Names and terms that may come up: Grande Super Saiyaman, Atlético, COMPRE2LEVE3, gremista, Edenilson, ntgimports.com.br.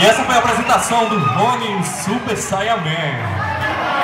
E essa foi a apresentação do Grande Super Saiyaman.